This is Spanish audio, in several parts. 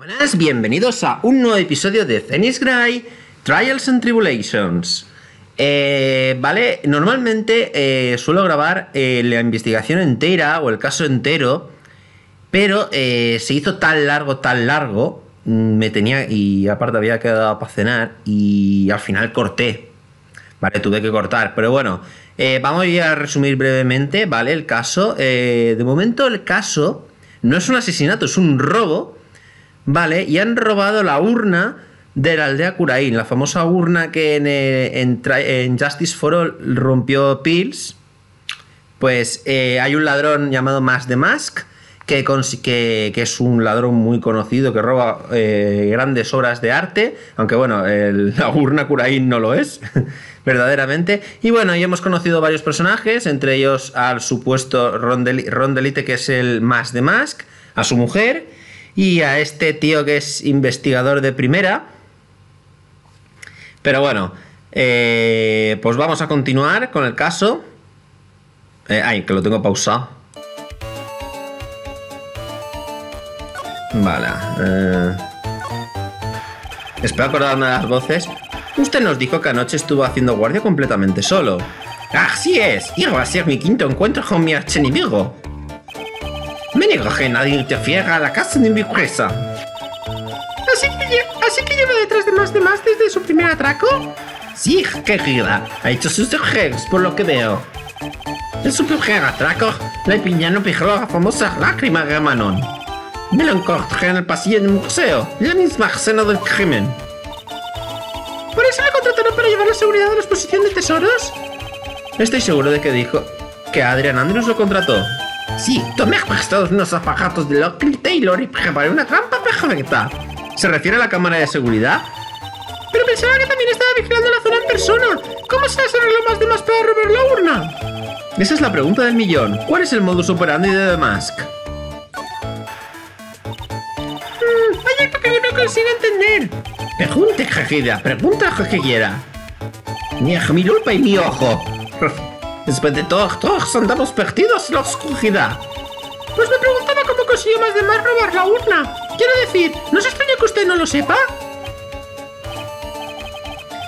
Buenas, bienvenidos a un nuevo episodio de ZenisGry Trials and Tribulations. Vale, normalmente suelo grabar la investigación entera o el caso entero, pero se hizo tan largo, y aparte había quedado para cenar y al final corté, vale, tuve que cortar, pero bueno, vamos a resumir brevemente, vale, el caso. De momento el caso no es un asesinato, es un robo. Vale, y han robado la urna de la aldea Kurain, la famosa urna que en Justice For All rompió Pills. Pues hay un ladrón llamado Mask*DeMasque, que es un ladrón muy conocido, que roba grandes obras de arte, aunque bueno, la urna Kurain no lo es, verdaderamente. Y bueno, y hemos conocido varios personajes, entre ellos al supuesto Ron DeLite, que es el Mask*DeMasque, a su mujer, y a este tío que es investigador de primera. Pero bueno, pues vamos a continuar con el caso. Ay, que lo tengo pausado. Vale. Espero acordarme de las voces. Usted nos dijo que anoche estuvo haciendo guardia completamente solo. ¡Así es! Y va a ser mi quinto encuentro con mi archienemigo. Me niego que nadie interfiera a la casa de mi empresa. ¿Así que lleva detrás de Mask*DeMasque desde su primer atraco? Sí, querida. Ha hecho sus deberes, por lo que veo. En su primer atraco, la piñana pijó la famosa lágrima de Manon. Me lo encontré en el pasillo del museo, la misma escena del crimen. ¿Por eso la contrataron para llevar la seguridad de la exposición de tesoros? Estoy seguro de que dijo que Adrian Andrews lo contrató. Sí, tomé prestados unos zapatos de Lockheed Taylor y preparé una trampa perfecta. ¿Se refiere a la cámara de seguridad? Pero pensaba que también estaba vigilando la zona en persona. ¿Cómo se las arregló Mask*DeMasque para robar la urna? Esa es la pregunta del millón. ¿Cuál es el modus operandi de Mask*DeMasque? Hay algo que no consigo entender. Pregunte, Jajida. Pregunta lo que quiera. Ni a mi lupa y mi ojo. Después de todos andamos perdidos en la oscuridad. Pues me preguntaba cómo consiguió Mask*DeMasque robar la urna. Quiero decir, ¿no se extraña que usted no lo sepa?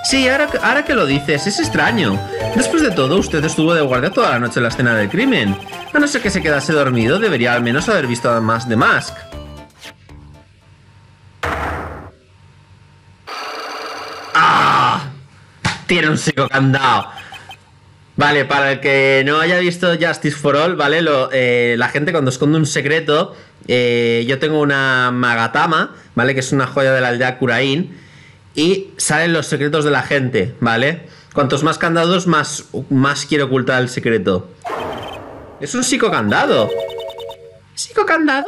Sí, ahora que lo dices, es extraño. Después de todo, usted estuvo de guardia toda la noche en la escena del crimen. A no ser que se quedase dormido, debería al menos haber visto a Mask*DeMasque. ¡Ah! Tiene un seco candado. Vale, para el que no haya visto Justice For All, ¿vale? La gente cuando esconde un secreto, yo tengo una Magatama, ¿vale? Que es una joya de la aldea Kurain, y salen los secretos de la gente, ¿vale? Cuantos más candados, más quiero ocultar el secreto. Es un psicocandado. ¿Psicocandado?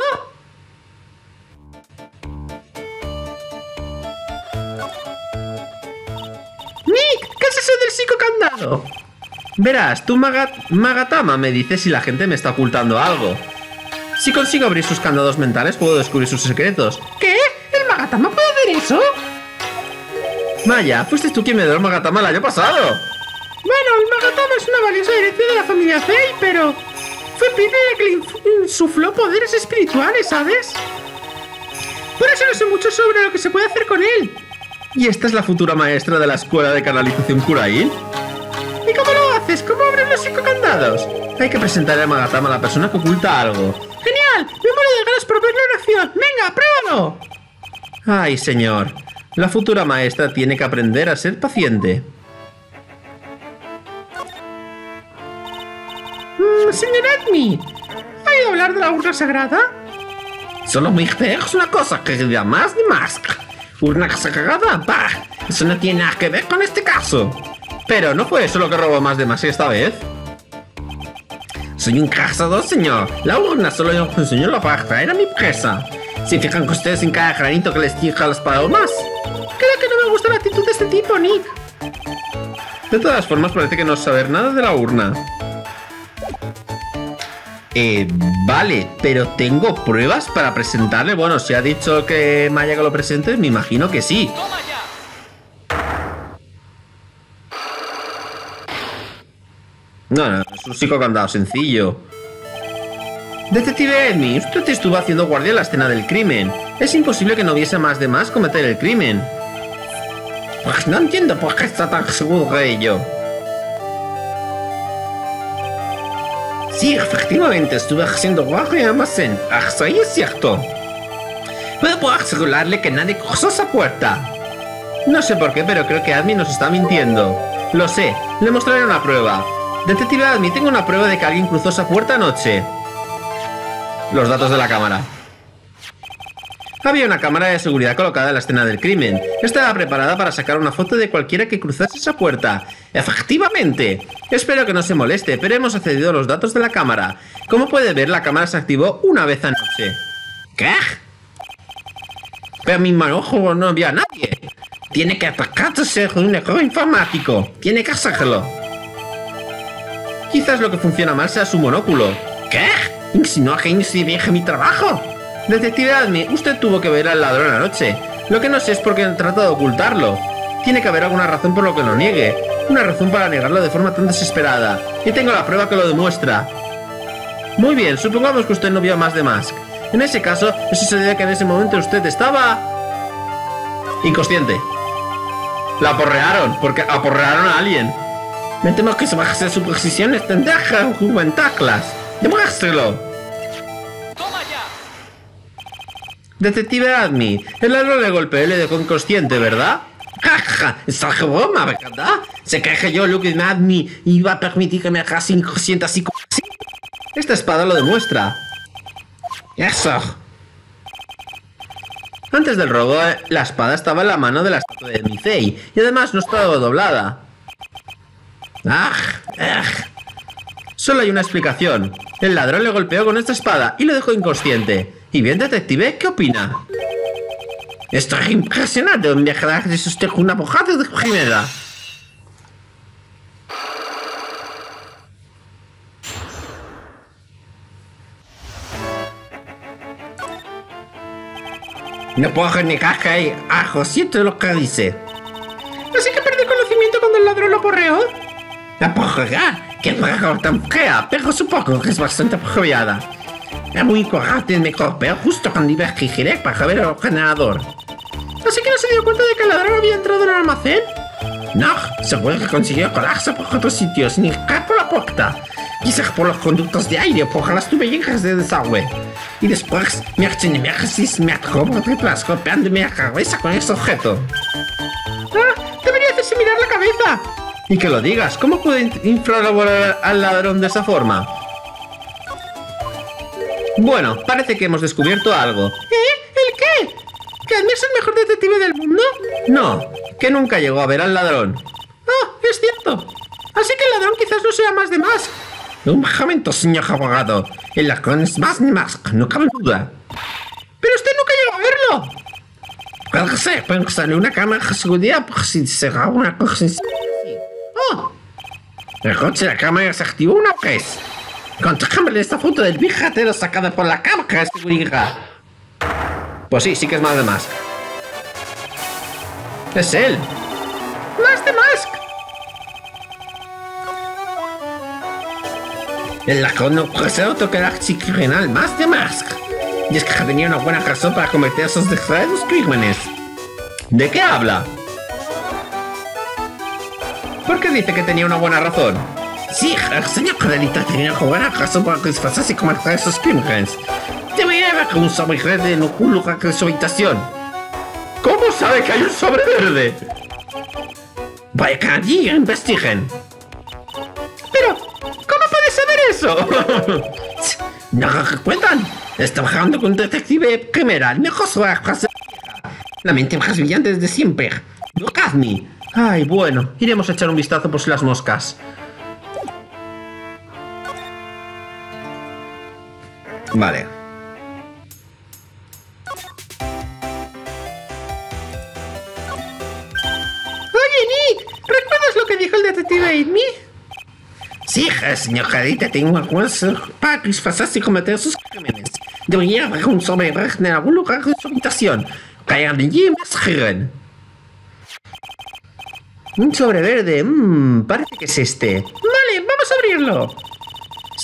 Nick, ¿qué es eso del psicocandado? Verás, tú Magatama me dice si la gente me está ocultando algo. Si consigo abrir sus candados mentales, puedo descubrir sus secretos. ¿Qué? ¿El Magatama puede hacer eso? Vaya, fuiste tú quien me dio el Magatama el año pasado. Bueno, el Magatama es una valiosa herencia de la familia Fey, pero fue Pine la que le insufló poderes espirituales, ¿sabes? Por eso no sé mucho sobre lo que se puede hacer con él. ¿Y esta es la futura maestra de la escuela de canalización Kurain? ¿Y cómo lo haces? ¿Cómo abres los psicocandados? Hay que presentarle a Magatama a la persona que oculta algo. ¡Genial! ¡Me muero de ganas por verlo en acción! ¡Venga, pruébalo! ¡Ay, señor! La futura maestra tiene que aprender a ser paciente. Señor Atmey, ¿ha ido a hablar de la urna sagrada? Solo me es una cosa que se llama Mask*DeMasque. ¿Urna sagrada? ¡Bah! Eso no tiene nada que ver con este caso. Pero ¿no fue eso lo que robó Mask*DeMasque esta vez? Soy un cazador, señor. La urna solo yo os enseñó la paja, era mi presa. ¿Se fijan que ustedes en cada granito que les tira las palomas? Creo que no me gusta la actitud de este tipo, Nick. De todas formas, parece que no saber nada de la urna. Vale, pero ¿tengo pruebas para presentarle? Bueno, si ha dicho que Maya que lo presente, me imagino que sí. No, es un psicocandado sencillo. Detective Edmund, usted estuvo haciendo guardia en la escena del crimen. Es imposible que no viese más de más cometer el crimen. Pues no entiendo por qué está tan seguro de ello. Sí, efectivamente, estuve haciendo guardia en el almacén. Eso es cierto. Pero puedo asegurarle que nadie cruzó esa puerta. No sé por qué, pero creo que Admin nos está mintiendo. Lo sé, le mostraré una prueba. Detective Admin, tengo una prueba de que alguien cruzó esa puerta anoche. Los datos de la cámara. Había una cámara de seguridad colocada en la escena del crimen. Estaba preparada para sacar una foto de cualquiera que cruzase esa puerta. ¡Efectivamente! Espero que no se moleste, pero hemos accedido a los datos de la cámara. Como puede ver, la cámara se activó una vez anoche. ¿Qué? Pero a mi manojo no había nadie. Tiene que atacarse con un error informático. Tiene que hacerlo. Quizás lo que funciona mal sea su monóculo. ¿Qué? ¿Insinúa que incidije mi trabajo? Detective Admi, usted tuvo que ver al ladrón anoche. Lo que no sé es por qué trata de ocultarlo. Tiene que haber alguna razón por lo que lo niegue. Una razón para negarlo de forma tan desesperada. Y tengo la prueba que lo demuestra. Muy bien, supongamos que usted no vio a Mask*DeMasque. En ese caso, es esa idea que en ese momento usted estaba... inconsciente. La aporrearon, porque aporrearon a alguien. Me temo que se baje su precisión extendida juventaclas. ¡Demuéstrelo! ¡Toma ya! Detective Admi, el ladrón le golpeó y le dejó inconsciente, ¿verdad? ¡Jaja! ¡Esa broma, ¿verdad? ¿Se cree que yo, Luke Atmey, iba a permitir que me dejase inconsciente así como así? Esta espada lo demuestra. ¡Eso! Antes del robo, la espada estaba en la mano de la estatua de Micei, y además no estaba doblada. Solo hay una explicación. El ladrón le golpeó con esta espada y lo dejó inconsciente. Y bien, detective, ¿qué opina? Estoy impresionante. Un viaje de usted una bojada de primera. No puedo negar que hay ajo, siento lo que dice. ¿Así que perdí conocimiento cuando el ladrón lo porreó? ¿La puedo jugar? ¡Qué mejor tan fea! Pero supongo que es bastante apropiada. Es muy correcto y me golpeó justo cuando iba a giré para ver el generador. ¿Así que no se dio cuenta de que el ladrón había entrado en el almacén? No, seguro que consiguió colarse por otros sitios sin escapar por la puerta. Quizás por los conductos de aire o por las tuberías de desagüe. Y después, mi archinemesis me atrapó por detrás golpeándome la cabeza con ese objeto. ¡Ah! ¡Debería hacerse mirar la cabeza! Y que lo digas, ¿cómo puede infraloborar al ladrón de esa forma? Bueno, parece que hemos descubierto algo. ¿Eh? ¿El qué? ¿Que Admi es el mejor detective del mundo? No, que nunca llegó a ver al ladrón. ¡Ah, es cierto! Así que el ladrón quizás no sea Mask*DeMasque. Un momento, señor abogado. El ladrón es Mask*DeMasque, no cabe duda. ¡Pero usted nunca llegó a verlo! Puede ser, pero sale una cámara de seguridad por si será una cosa... El coche de la cámara se activó una vez. Contrájame esta foto del pijatero sacada por la cámara de seguridad. Pues sí, sí que es Mask*DeMasque. Es él. ¡Mask*DeMasque! El lacón no puede ser otro que el archicriminal Mask*DeMasque. Y es que tenía una buena razón para cometer esos desgraciados crímenes. ¿De qué habla? ¿Por qué dice que tenía una buena razón? Sí, el señor DeLite tenía una buena razón para disfrazarse y cometer esos crímenes. Debería haber un sobre verde en algún lugar de su habitación. ¿Cómo sabe que hay un sobre verde? Vaya que allí investiguen. Pero, ¿cómo puede saber eso? ¿No lo recuerdan? Está trabajando con un detective criminal, mejor sobre la mente más brillante desde siempre. Luke Atmey. Ay, bueno, iremos a echar un vistazo por si las moscas. Vale. Oye, Nick, ¿recuerdas lo que dijo el detective Admi? Sí, señor Jadita, tengo algunas para disfrazarse y cometer sus crímenes. Debería haber un sobreviviente en algún lugar de su habitación. Caigan allí y investigan. Un sobre verde, parece que es este. Vale, vamos a abrirlo.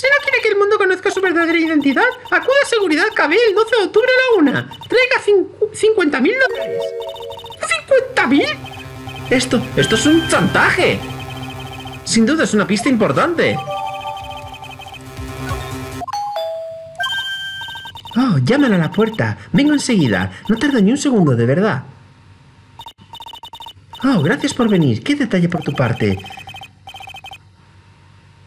Si no quiere que el mundo conozca su verdadera identidad, acuda a Seguridad KB el 12 de octubre a la 1. Traiga 50.000 dólares. ¿50.000? Esto es un chantaje. Sin duda es una pista importante. Oh, llaman a la puerta. Vengo enseguida. No tardo ni un segundo, de verdad. Oh, gracias por venir. Qué detalle por tu parte.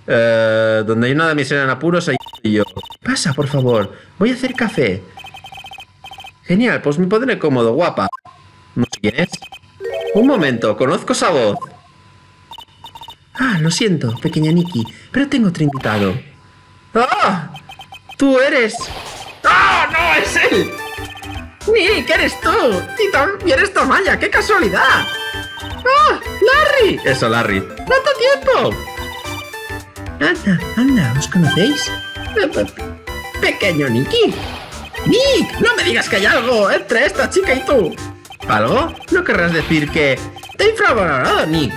Donde hay una damisela en apuros, ahí estoy yo. Pasa, por favor. Voy a hacer café. Genial, pues me pondré cómodo, guapa. ¿No sé quién es? Un momento, conozco esa voz. Ah, lo siento, pequeña Nikki, pero tengo otro invitado. ¡Ah! ¡Tú eres! ¡Ah! ¡No, es él! ¡Nick, eres tú! ¡Y también eres Tomaya! ¡Qué casualidad! ¡Ah! ¡Larry! Eso, Larry. ¡Cuánto tiempo! Anda, anda, ¿os conocéis? Pequeño Nicky. ¡Nick! ¡No me digas que hay algo entre esta chica y tú! ¿Algo? ¿No querrás decir que te he infravalorado, Nick?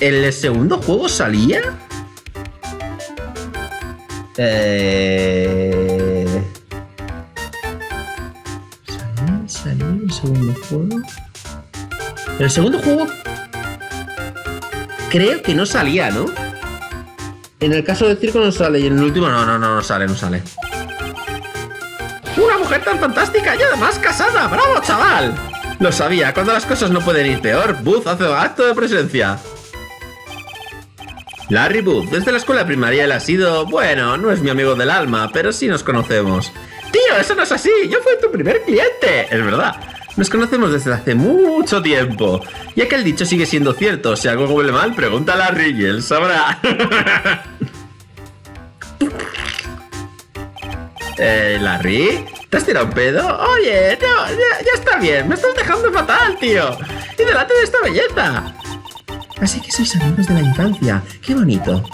¿El segundo juego salía? ¿Salió el segundo juego? ¿El segundo juego? Creo que no salía, ¿no? En el caso de Circo no sale y en el último no sale. ¡Una mujer tan fantástica y además casada! ¡Bravo, chaval! Lo sabía, cuando las cosas no pueden ir peor, Booth hace acto de presencia. Larry Booth, desde la escuela primaria él ha sido... Bueno, no es mi amigo del alma, pero sí nos conocemos. ¡Tío, eso no es así! ¡Yo fui tu primer cliente! Es verdad, nos conocemos desde hace mucho tiempo. Y aquel dicho sigue siendo cierto. Si algo huele mal, pregunta a Larry y él sabrá. ¿Larry? ¿Te has tirado un pedo? Oye, no, ya está bien. Me estás dejando fatal, tío. Y delante de esta belleza. Así que sois amigos de la infancia. ¡Qué bonito!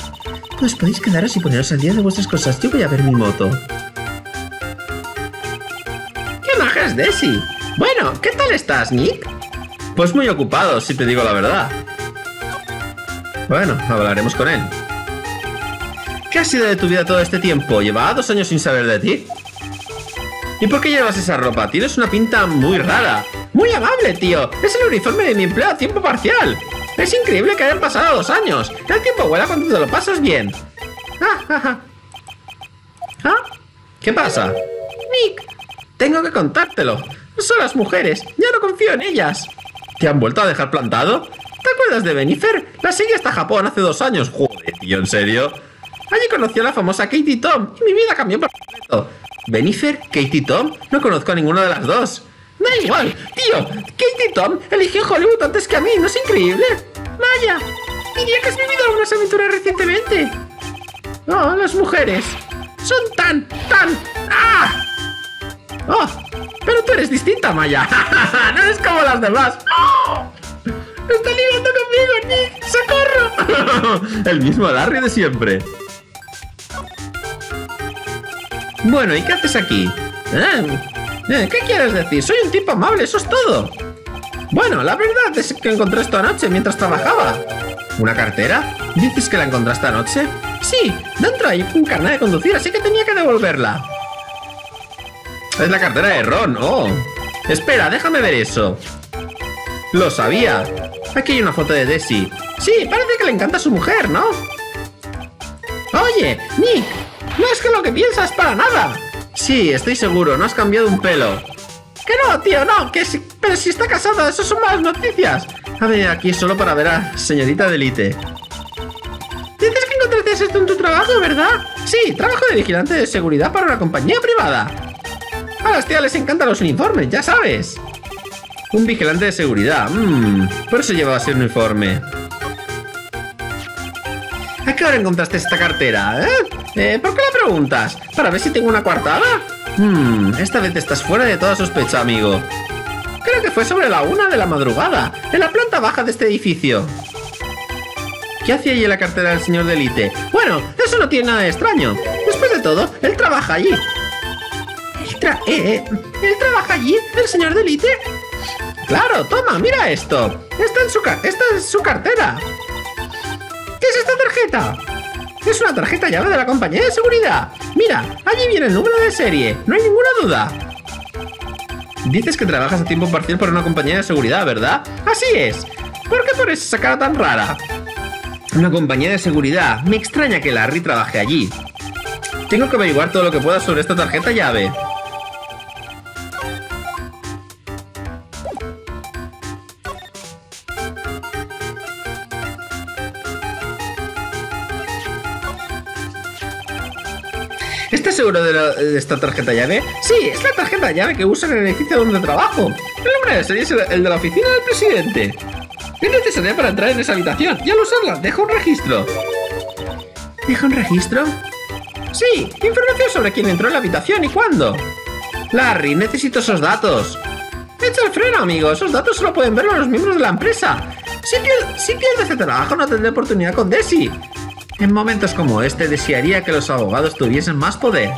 Pues podéis quedaros y poneros al día de vuestras cosas. Yo voy a ver mi moto. ¿Qué maja es Desi? Bueno, ¿qué tal estás, Nick? Pues muy ocupado, si te digo la verdad. Bueno, hablaremos con él. ¿Qué ha sido de tu vida todo este tiempo? ¿Llevaba 2 años sin saber de ti? ¿Y por qué llevas esa ropa? Tienes una pinta muy rara. ¡Muy amable, tío! ¡Es el uniforme de mi empleo a tiempo parcial! ¡Es increíble que hayan pasado 2 años! El tiempo vuela cuando te lo pasas bien. ¿Ah? ¿Qué pasa? Nick, tengo que contártelo. Son las mujeres. Ya no confío en ellas. ¿Te han vuelto a dejar plantado? ¿Te acuerdas de Benifer? La seguí hasta Japón hace 2 años. Joder, tío, ¿en serio? Allí conocí a la famosa Katie Tom y mi vida cambió por completo. ¿Benifer? ¿Katie Tom? No conozco a ninguna de las dos. ¡Da igual! ¡Tío! Katie Tom eligió Hollywood antes que a mí, ¿no es increíble? ¡Vaya! Diría que has vivido algunas aventuras recientemente. ¡Oh, las mujeres! ¡Son tan! ¡Ah! ¡Oh! ¡Pero tú eres distinta, Maya! ¡No eres como las demás! ¡Oh! ¡Me está ligando conmigo, Nick! ¡Socorro! El mismo Larry de siempre. Bueno, ¿y qué haces aquí? ¿Qué quieres decir? Soy un tipo amable, eso es todo. Bueno, la verdad es que encontré esto anoche mientras trabajaba. ¿Una cartera? ¿Dices que la encontraste anoche? Sí, dentro hay un carnet de conducir, así que tenía que devolverla. Es la cartera de Ron, oh. Espera, déjame ver eso. Lo sabía. Aquí hay una foto de Desi. Sí, parece que le encanta a su mujer, ¿no? Oye, Nick, no es que lo que piensas para nada. Sí, estoy seguro, no has cambiado un pelo. Que no, tío, no, que si... Pero si está casada, eso son malas noticias. A ver, aquí solo para ver a señorita DeLite. Dices que encontraste esto en tu trabajo, ¿verdad? Sí, trabajo de vigilante de seguridad para una compañía privada. A las tías les encantan los uniformes, ya sabes. Un vigilante de seguridad, por eso llevaba ese uniforme. ¿A qué hora encontraste esta cartera, ¿Por qué la preguntas? ¿Para ver si tengo una coartada? Esta vez estás fuera de toda sospecha, amigo. Creo que fue sobre la 1 de la madrugada, en la planta baja de este edificio. ¿Qué hacía allí la cartera del señor DeLite? Bueno, eso no tiene nada de extraño. Después de todo, él trabaja allí. ¿Él trabaja allí, el señor DeLite? Claro, toma, mira esto. Está en su cartera. ¿Qué es esta tarjeta? Es una tarjeta llave de la compañía de seguridad. Mira, allí viene el número de serie. No hay ninguna duda. Dices que trabajas a tiempo parcial para una compañía de seguridad, ¿verdad? Así es. ¿Por qué pones esa cara tan rara? Una compañía de seguridad. Me extraña que Larry trabaje allí. Tengo que averiguar todo lo que pueda sobre esta tarjeta llave. ¿Estás seguro de esta tarjeta llave? Sí, es la tarjeta llave que usan en el edificio donde trabajo. El nombre de serie es el de la oficina del presidente. Es necesaria para entrar en esa habitación y al usarla, deja un registro. ¿Deja un registro? Sí, información sobre quién entró en la habitación y cuándo. Larry, necesito esos datos. Echa el freno, amigo. Esos datos solo pueden verlo los miembros de la empresa. Si pierdes este trabajo, no tendré oportunidad con Desi. En momentos como este, desearía que los abogados tuviesen más poder.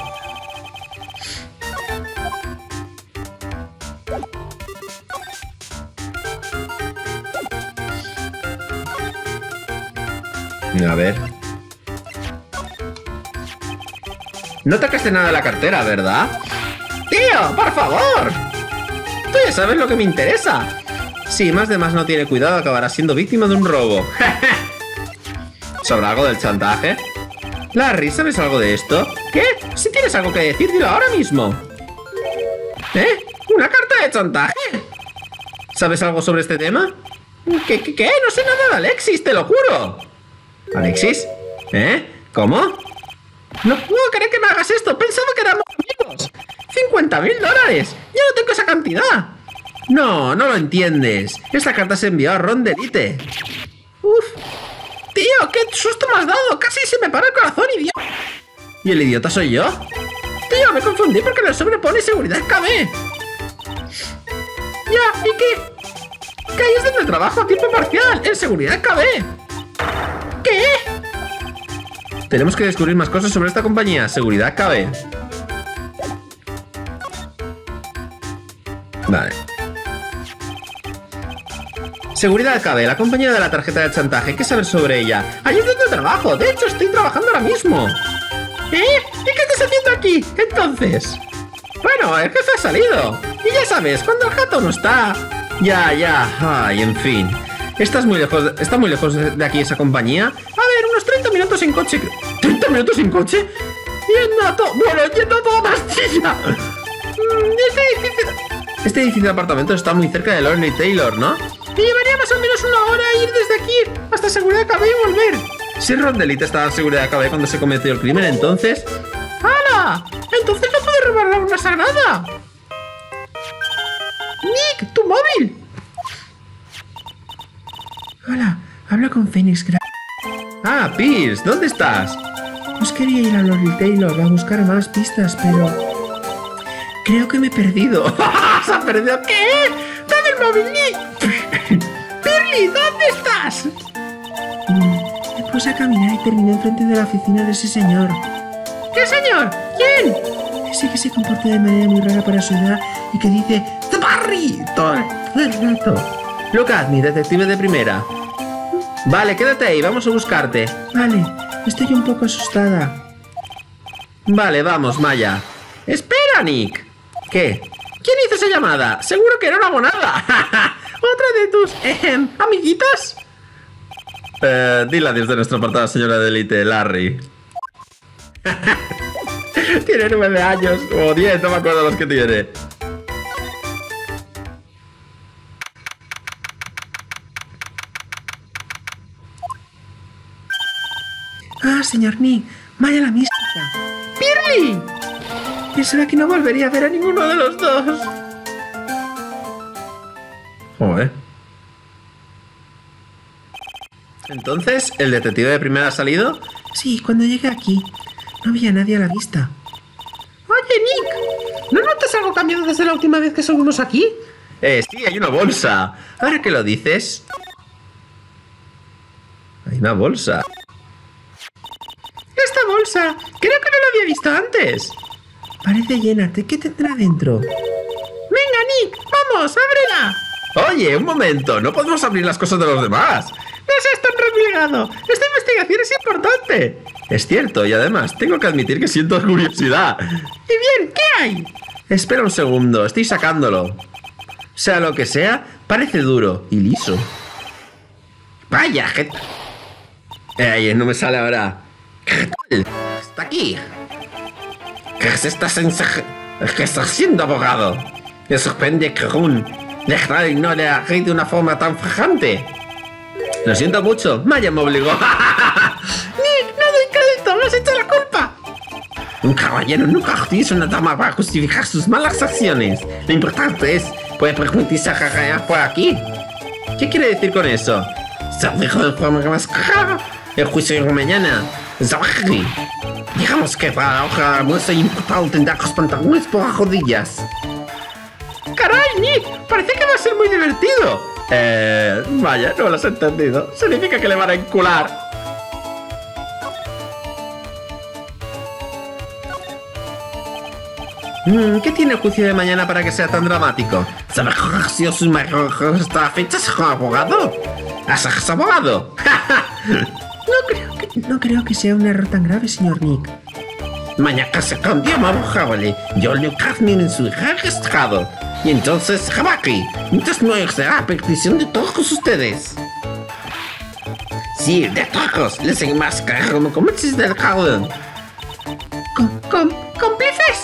A ver. No tocaste nada de la cartera, ¿verdad? ¡Tío, por favor! Tú ya sabes lo que me interesa. Si más de más no tiene cuidado, acabará siendo víctima de un robo. ¿Sabrá algo del chantaje? Larry, ¿sabes algo de esto? ¿Qué? Si tienes algo que decir, dilo ahora mismo. ¿Eh? ¿Una carta de chantaje? ¿Sabes algo sobre este tema? ¿Qué? No sé nada de Alexis, te lo juro. ¿Alexis? ¿Eh? ¿Cómo? No puedo creer que me hagas esto. Pensaba que éramos amigos. $50.000. Ya no tengo esa cantidad. No, no lo entiendes. Esta carta se envió a Ron DeLite. Uf. Tío, qué susto me has dado. Casi se me para el corazón, idiota. ¿Y el idiota soy yo? Tío, me confundí porque lo sobrepone Seguridad KB. Ya, ¿y qué? Que ahí es donde trabajo a tiempo parcial, en Seguridad KB. ¿Qué? Tenemos que descubrir más cosas sobre esta compañía, Seguridad KB. Vale. Seguridad KB, la compañía de la tarjeta de chantaje. Hay que saber sobre ella. Ahí es donde trabajo. De hecho, estoy trabajando ahora mismo. ¿Eh? ¿Y qué estás haciendo aquí, entonces? Bueno, el jefe ha salido. Y ya sabes, cuando el gato no está... Ya. Ay, en fin. Está muy lejos de aquí esa compañía. A ver, unos 30 minutos en coche. ¿30 minutos en coche? Yendo a toda pastilla. Este edificio de apartamentos está muy cerca de Lockheed Taylor, ¿no? Me llevaría más o menos 1 hora a ir desde aquí hasta Seguridad KB y volver. Si Ron DeLite estaba en Seguridad KB cuando se cometió el crimen, entonces... ¡Hala! ¡Entonces no puedes robar la urna sagrada! ¡Nick! ¡Tu móvil! Hola, hablo con Phoenix Wright. Ah, Pierce, ¿dónde estás? Pues quería ir a Lockheed Taylor a buscar más pistas, pero... creo que me he perdido. ¿Se ha perdido? ¿Qué? ¡Dame el móvil, Nick! Perly, ¿dónde estás? Me puse a caminar y terminé enfrente de la oficina de ese señor. ¿Qué señor? ¿Quién? Ese que se comporta de manera muy rara para su edad y que dice ¡Taparri! Todo el rato. Luke Atmey, detective de primera. Vale, quédate ahí, vamos a buscarte. Vale, estoy un poco asustada. Vale, vamos, Maya. ¡Espera, Nick! ¿Qué? ¿Quién hizo esa llamada? Seguro que era una monada. ¿Otra de tus amiguitas? Dile adiós de nuestra apartada señora DeLite, Larry. Tiene 9 años o 10, no me acuerdo los que tiene. Ah, señor Nick, vaya la mística. ¡Pirly! Pensaba que no volvería a ver a ninguno de los dos. Joder. Entonces, ¿el detective de primera ha salido? Sí, cuando llegué aquí no había nadie a la vista. Oye, Nick, ¿no notas algo cambiado desde la última vez que subimos aquí? Sí, hay una bolsa. Ahora que lo dices... hay una bolsa. Esta bolsa, creo que no la había visto antes. Parece llena. ¿Qué tendrá dentro? Venga, Nick, vamos, ábrela. Oye, un momento, no podemos abrir las cosas de los demás. seas tan replegado. Esta investigación es importante. Es cierto, y además tengo que admitir que siento curiosidad. Y bien, ¿qué hay? Espera un segundo, estoy sacándolo. Sea lo que sea, parece duro y liso. Vaya, gente. No me sale ahora. Está aquí. ¿Qué se está haciendo, abogado? Me sorprende que Run no le agite de una forma tan fajante. Lo siento mucho, Maya me obligó. Nick, no doy crédito, no has hecho la culpa. Un caballero nunca utiliza una dama para justificar sus malas acciones. Lo importante es poder permitirse a por aquí. ¿Qué quiere decir con eso? Se dijo de forma más clara. El juicio de mañana. Zabagri. Digamos que para la hoja de almuerzo y importado tendrá los pantalones por las rodillas. ¡Caray, Nick! Parece que va a ser muy divertido. Vaya, no lo has entendido. Significa que le van a encular. ¿Qué tiene el juicio de mañana para que sea tan dramático? ¿Sabes si os hasta la fecha es abogado? ¿Has abogado? No creo que sea un error tan grave, señor Nick. Mañana se cambió, abogado. Yo le Atmey en su registrado. Y entonces, Jabaki, entonces no será a petición de todos ustedes. Sí, de todos. Les enmascaré como comercios del jardín. ¿Cómplices?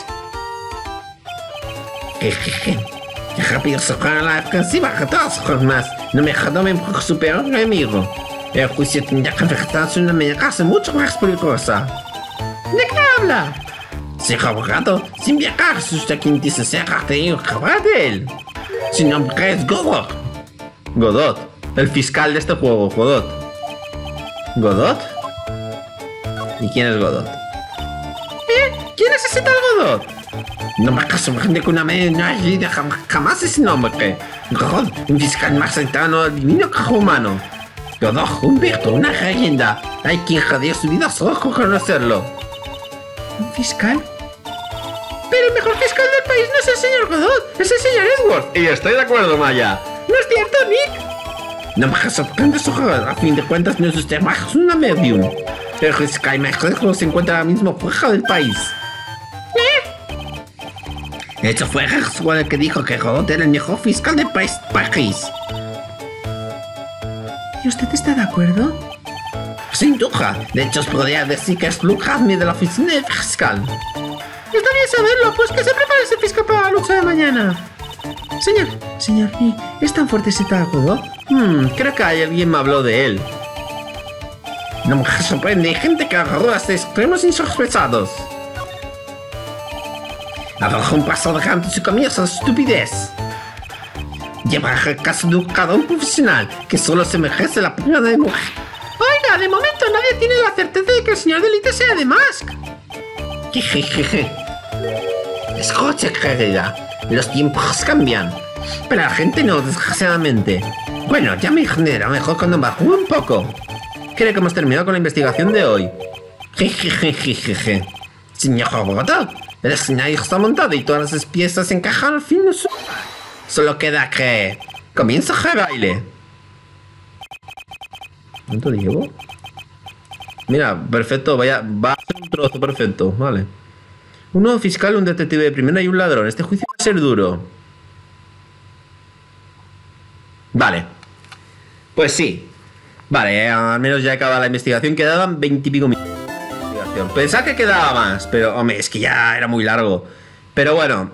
Rápido sacar a la defensiva que todas las más. No me jodan por su peor enemigo. El juicio tendrá que enfrentarse a una amenaza mucho más peligrosa. ¿De qué habla? Ser abogado sin viajar asusta quien dice ser artero capaz de él. Su nombre es Godot. Godot, el fiscal de este juego, Godot. ¿Godot? ¿Y quién es Godot? ¿Quién es ese tal Godot? No me acaso gente con una media ayuda jamás ese nombre. Godot, un fiscal más cercano divino que humano. Godot, un virtud, una leyenda. Hay quien jadea su vida solo con conocerlo. ¿Un fiscal? Pero el mejor fiscal del país no es el señor Godot, es el señor Edward. Y estoy de acuerdo, Maya. ¿No es cierto, Nick? No me acaso porque su jugador, a fin de cuentas no es usted más una medium. El fiscal mejor se encuentra ahora mismo fuera del país. De hecho, fue Hertzwald el que dijo que Godot era el mejor fiscal del país. ¿Y usted está de acuerdo? Sin duda. De hecho, os podría decir que es Luke Atmey de la oficina del fiscal. Está bien saberlo, pues que se prepare ese fiscal para la lucha de mañana. Señor, ¿es tan fuerte ese tal Godot? Creo que alguien me habló de él. No me sorprende, hay gente que agarró hasta extremos insospechados. Arrojó un paso delante de su camino a su estupidez. Lleva el caso de un cadón profesional que solo se merece la pena de muerte. Oiga, de momento nadie tiene la certeza de que el señor DeLite sea de Mask*. Jejeje. Escuche, querida. Los tiempos cambian. Pero la gente no, desgraciadamente. Bueno, ya me genera mejor cuando me juego un poco. Creo que hemos terminado con la investigación de hoy. Jejejejeje. Señor abogado. El escenario está montado y todas las piezas encajan al fin. Solo queda que comienza el baile. ¿Cuánto llevo? Mira, perfecto, va a ser un trozo perfecto, vale. Un nuevo fiscal, un detective de primera y un ladrón. Este juicio va a ser duro. Vale. Pues sí. Vale, al menos ya acaba la investigación. Quedaban 20 y pico minutos. Pensaba que quedaba más, pero hombre, es que ya era muy largo. Pero bueno,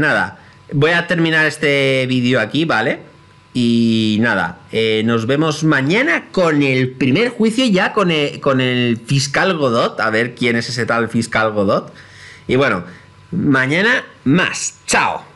nada. Voy a terminar este vídeo aquí, ¿vale? Y nada, nos vemos mañana con el primer juicio ya con el fiscal Godot. A ver quién es ese tal fiscal Godot. Y bueno, mañana más. ¡Chao!